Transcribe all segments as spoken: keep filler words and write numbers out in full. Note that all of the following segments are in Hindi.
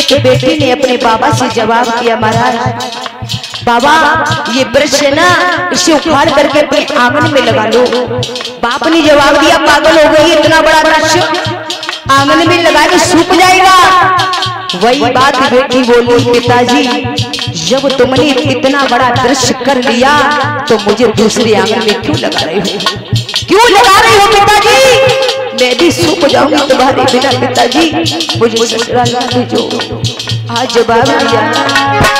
एक बेटी ने अपने बाबा से जवाब दिया, महाराज बाबा ये ब्रश है ना, इसे उखाड़ करके अपने आंगन में लगा लो। बाप ने जवाब दिया, पागल हो गई, इतना बड़ा ब्रश आंगन में लगा के सूख जाएगा। वही बात बेटी बोली, पिताजी जब तुमने इतना बड़ा ब्रश कर लिया तो मुझे दूसरे आंगन में क्यों लगा रहे हो, क्यों लगा रहे हो पिताजी, मैं भी सूख जाऊंगी तुम्हारे बिना, पिताजी मुझे ससुराल ले जाओ। आज जवाब दिया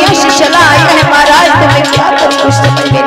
महाराज तुम्हें क्या करूं समझ में